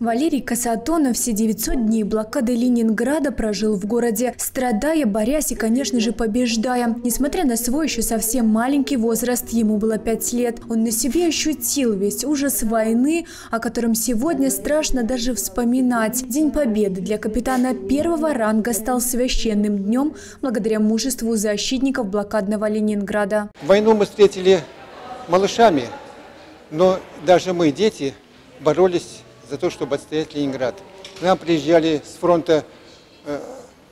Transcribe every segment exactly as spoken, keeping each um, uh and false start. Валерий Касатонов все девятьсот дней блокады Ленинграда прожил в городе, страдая, борясь и, конечно же, побеждая. Несмотря на свой еще совсем маленький возраст, ему было пять лет, он на себе ощутил весь ужас войны, о котором сегодня страшно даже вспоминать. День Победы для капитана первого ранга стал священным днем благодаря мужеству защитников блокадного Ленинграда. Войну мы встретили малышами, но даже мы, дети, боролись за то, чтобы отстоять Ленинград. К нам приезжали с фронта э,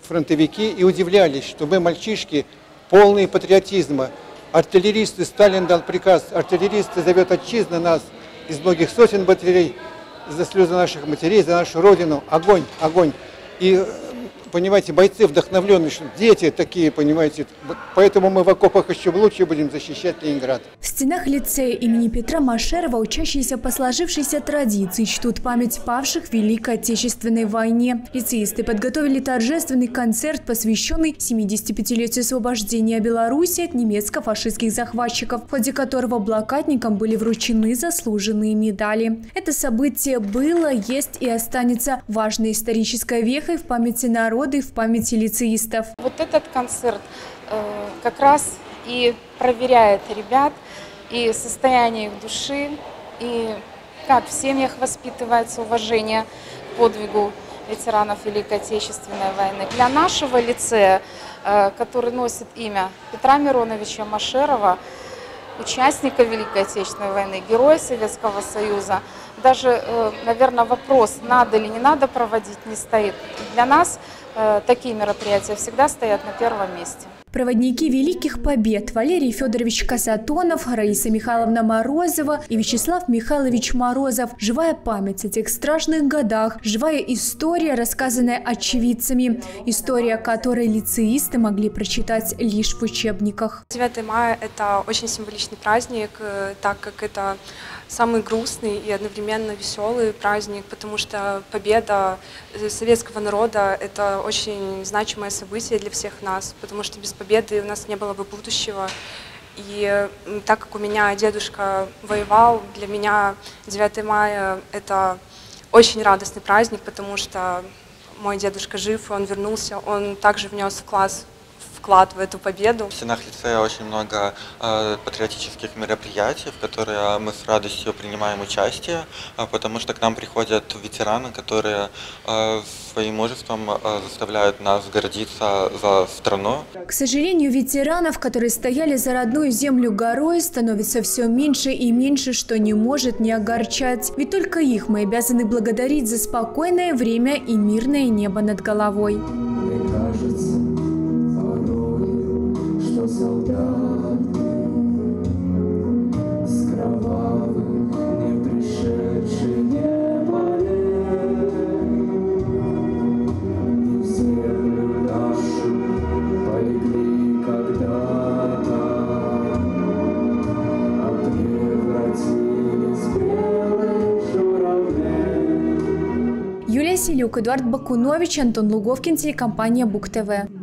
фронтовики и удивлялись, что мы, мальчишки, полные патриотизма. Артиллеристы, Сталин дал приказ, артиллеристы зовет отчизна нас из многих сотен батарей за слезы наших матерей, за нашу родину. Огонь, огонь. И, понимаете, бойцы вдохновленные, дети такие, понимаете. Поэтому мы в окопах еще лучше будем защищать Ленинград. В стенах лицея имени Петра Машерова учащиеся по сложившейся традиции чтут память павших в Великой Отечественной войне. Лицеисты подготовили торжественный концерт, посвященный семидесятипятилетию освобождения Беларуси от немецко-фашистских захватчиков, в ходе которого блокадникам были вручены заслуженные медали. Это событие было, есть и останется важной исторической вехой в памяти народа, в памяти лицеистов. Вот этот концерт э, как раз и проверяет ребят, и состояние их души, и как в семьях воспитывается уважение к подвигу ветеранов Великой Отечественной войны. Для нашего лицея, э, который носит имя Петра Мироновича Машерова, участника Великой Отечественной войны, героя Советского Союза, даже, наверное, вопрос, надо или не надо проводить, не стоит. Для нас такие мероприятия всегда стоят на первом месте. Проводники великих побед Валерий Федорович Касатонов, Раиса Михайловна Морозова и Вячеслав Михайлович Морозов. Живая память о тех страшных годах, живая история, рассказанная очевидцами. История, которой лицеисты могли прочитать лишь в учебниках. девятое мая – это очень символичный праздник, так как это самый грустный и одновременно веселый праздник, потому что победа советского народа – это очень значимое событие для всех нас, потому что без победы у нас не было бы будущего. И так как у меня дедушка воевал, для меня девятое мая это очень радостный праздник, потому что мой дедушка жив, он вернулся, он также внес в класс вклад в эту победу. В стенах лицея очень много э, патриотических мероприятий, в которые мы с радостью принимаем участие, э, потому что к нам приходят ветераны, которые э, своим мужеством э, заставляют нас гордиться за страну. К сожалению, ветеранов, которые стояли за родную землю горой, становится все меньше и меньше, что не может не огорчать. Ведь только их мы обязаны благодарить за спокойное время и мирное небо над головой. Селюк Эдуард Бакунович, Антон Луговкин, телекомпания БугТВ.